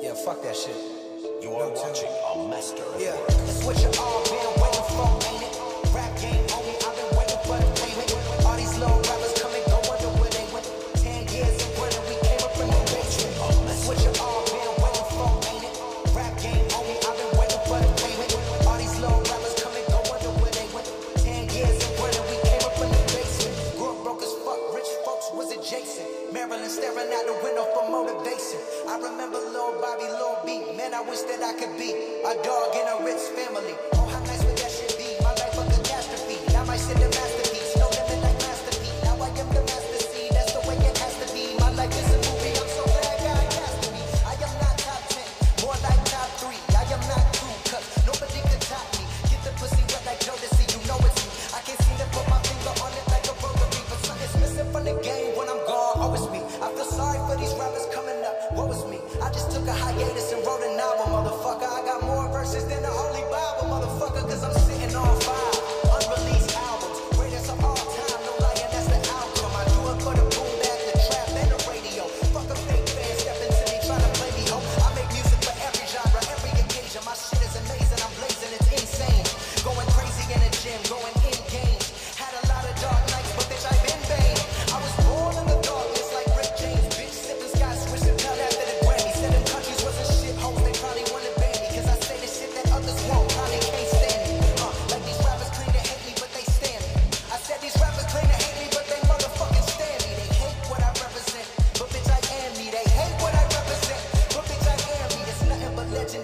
Yeah, fuck that shit. You are watching a master. Yeah, that's what you all been waiting for, ain't it? Rap game only, I've been waiting for the payment. All these little rappers come and go under where they went. 10 years of winning, we came up from the basement. That's what you all been waiting for, ain't it? Rap game only, I've been waiting for the payment. All these little rappers come and go under where they went. 10 years of winning, we came up from the basement. Grew up broke as fuck, rich folks was adjacent. Maryland staring out the window for motivation. I remember Lil Bobby, Lil B. Man, I wish that I could be a dog in a rich family. Oh, how nice would that shit be? My life a catastrophe. Now I sit in masterpiece, no limit like masterpiece. Now I am the master C, that's the way it has to be. My life is a movie, I'm so glad God has to me. I am not top 10, more like top 3. I am not cool, cause nobody can top me. Get the pussy wet like Jodeci, you know it's me. I can't seem to put my finger on it like a rotary, but something's missing from the game when I'm gone, always me. I feel sorry for these rappers coming up. What was me? I just took a hiatus and wrote a novel, motherfucker. I got more verses than the Holy Bible, motherfucker, cause I'm sitting on 5 unreleased albums, greatest of all time, no lying, that's the outcome. I do it for the boom bap, the trap, and the radio. Fuck a fake fan, step into me, try to play me, ho. I make music for every genre, every occasion. My shit is amazing, I'm blazing, it's insane. Going crazy in the gym, going in games. Had a lot of dark nights, but bitch, I've been vain. I was born in the darkness like Rick James, bitch, sipping Scott, switching hell after the Grammy. Said them countries was a shithole, they probably wanna ban me, cause I say the shit that others won't.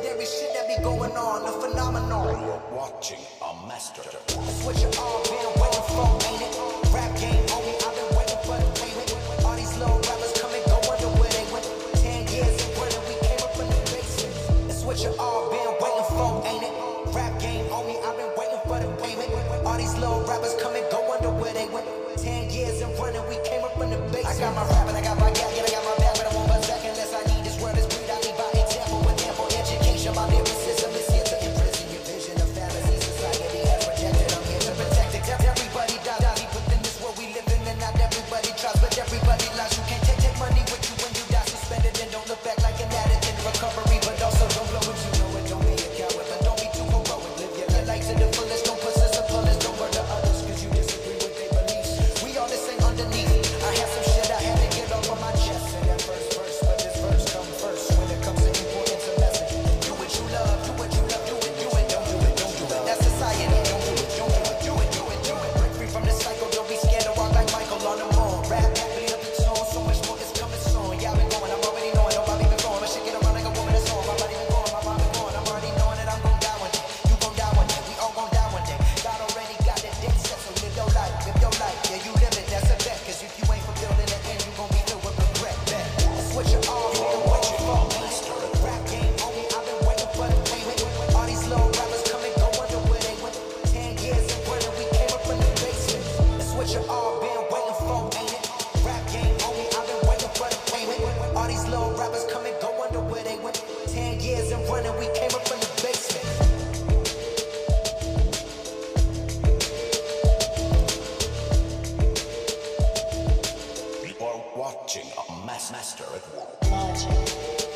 Watching a master. That's what you all been waiting for, ain't it? Rap game, homie, I've been waiting for the payment. All these little rappers come and go under where they went. 10 years of winning, we came up from the basement. That's what you all been waiting for, ain't it? Rap game, homie, I've been waiting for the payment. All these little rappers come and go under where they went. 10 years of running, we came up from the basement. I got my rap and I got my gap, and I got my back, but I won't back back unless I need this word. This breed I lead by example, with ample education, my lyricism is here. Watching a master at work.